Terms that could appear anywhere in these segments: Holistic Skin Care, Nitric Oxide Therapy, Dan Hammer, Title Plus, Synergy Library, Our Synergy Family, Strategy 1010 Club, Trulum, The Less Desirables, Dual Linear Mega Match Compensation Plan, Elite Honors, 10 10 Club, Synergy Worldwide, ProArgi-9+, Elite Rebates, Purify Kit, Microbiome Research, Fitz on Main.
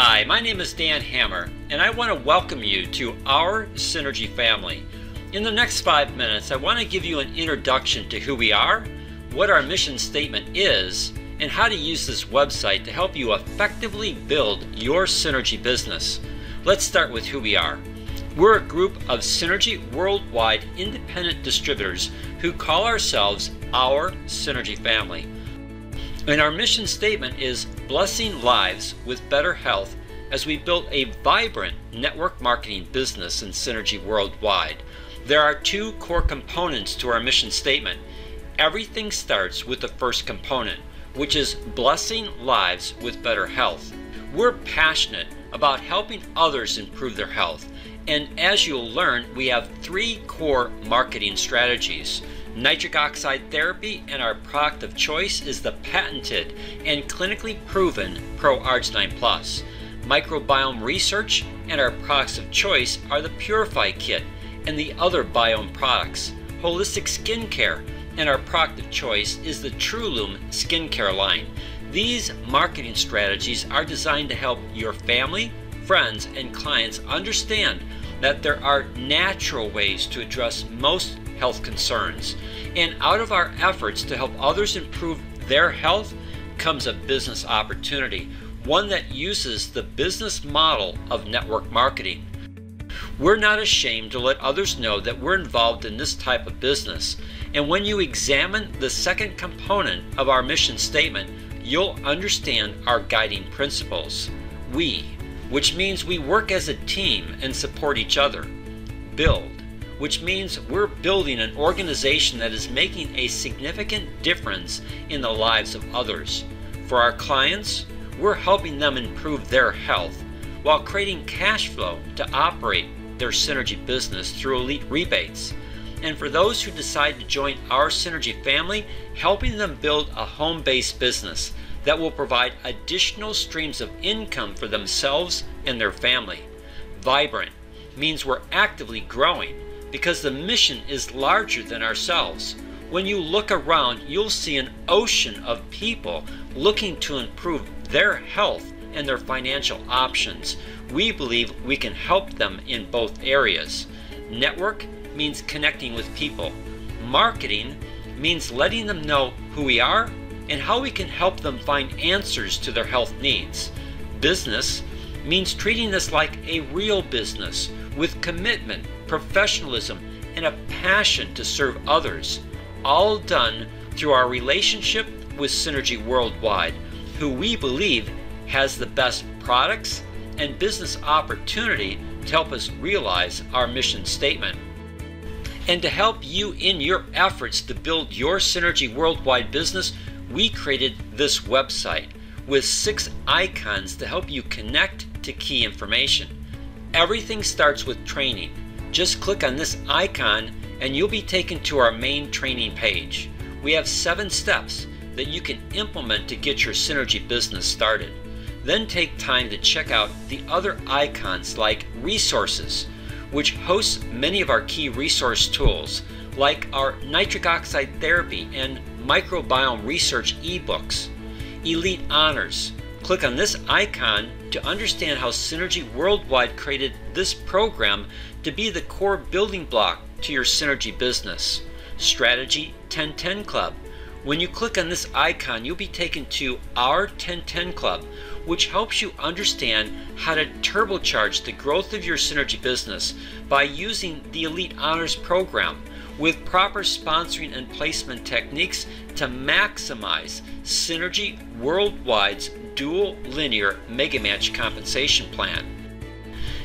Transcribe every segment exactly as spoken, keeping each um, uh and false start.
Hi, my name is Dan Hammer, and I want to welcome you to Our Synergy Family. In the next five minutes, I want to give you an introduction to who we are, what our mission statement is, and how to use this website to help you effectively build your Synergy business. Let's start with who we are. We're a group of Synergy Worldwide independent distributors who call ourselves Our Synergy Family. And our mission statement is blessing lives with better health as we build a vibrant network marketing business in Synergy Worldwide. There are two core components to our mission statement. Everything starts with the first component, which is blessing lives with better health. We're passionate about helping others improve their health. And as you'll learn, we have three core marketing strategies. Nitric Oxide Therapy, and our product of choice is the patented and clinically proven ProArgi nine plus. Microbiome Research, and our products of choice are the Purify Kit and the other biome products. Holistic Skin Care, and our product of choice is the Trulum skincare line. These marketing strategies are designed to help your family, friends, and clients understand that there are natural ways to address most health concerns. And out of our efforts to help others improve their health comes a business opportunity, one that uses the business model of network marketing. We're not ashamed to let others know that we're involved in this type of business. And when you examine the second component of our mission statement, you'll understand our guiding principles. We, which means we work as a team and support each other. Build, which means we're building an organization that is making a significant difference in the lives of others. For our clients, we're helping them improve their health while creating cash flow to operate their Synergy business through Elite Rebates. And for those who decide to join Our Synergy Family, helping them build a home-based business that will provide additional streams of income for themselves and their family. Vibrant means we're actively growing, because the mission is larger than ourselves. When you look around, you'll see an ocean of people looking to improve their health and their financial options. We believe we can help them in both areas. Network means connecting with people. Marketing means letting them know who we are and how we can help them find answers to their health needs. Business means treating this like a real business with commitment, professionalism, and a passion to serve others, all done through our relationship with Synergy Worldwide, who we believe has the best products and business opportunity to help us realize our mission statement. And to help you in your efforts to build your Synergy Worldwide business, we created this website with six icons to help you connect to key information. Everything starts with training. Just click on this icon and you'll be taken to our main training page. We have seven steps that you can implement to get your Synergy business started. Then take time to check out the other icons like Resources, which hosts many of our key resource tools like our Nitric Oxide Therapy and Microbiome Research eBooks. Elite Honors. Click on this icon to understand how Synergy Worldwide created this program to be the core building block to your Synergy business. Strategy ten ten Club. When you click on this icon, you'll be taken to Our ten ten Club, which helps you understand how to turbocharge the growth of your Synergy business by using the Elite Honors program with proper sponsoring and placement techniques to maximize Synergy Worldwide's Dual Linear Mega Match Compensation Plan.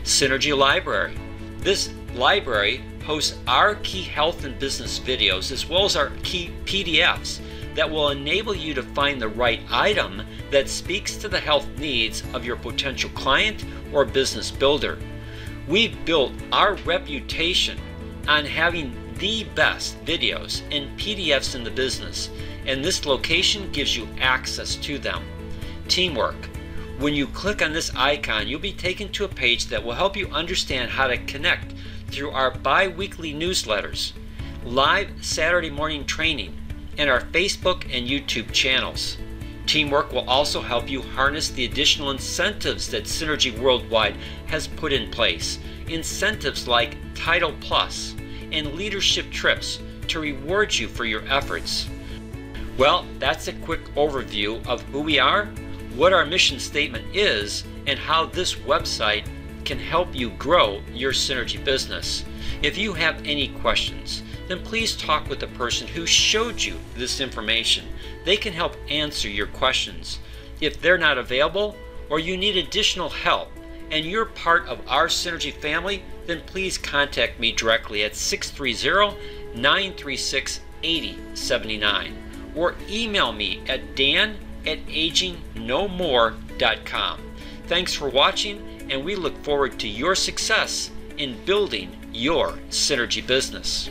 Synergy Library. This library hosts our key health and business videos as well as our key P D Fs that will enable you to find the right item that speaks to the health needs of your potential client or business builder. We've built our reputation on having the best videos and P D Fs in the business, and this location gives you access to them. Teamwork. When you click on this icon, you'll be taken to a page that will help you understand how to connect through our bi-weekly newsletters, live Saturday morning training, and our Facebook and YouTube channels. Teamwork will also help you harness the additional incentives that Synergy Worldwide has put in place. Incentives like Title Plus and leadership trips to reward you for your efforts. Well, that's a quick overview of who we are, what our mission statement is, and how this website can help you grow your Synergy business. If you have any questions, then please talk with the person who showed you this information. They can help answer your questions. If they're not available or you need additional help and you're part of our Synergy family, then please contact me directly at six three zero, nine three six, eight zero seven nine or email me at dan at aging no more dot com. Thanks for watching, and we look forward to your success in building your Synergy business.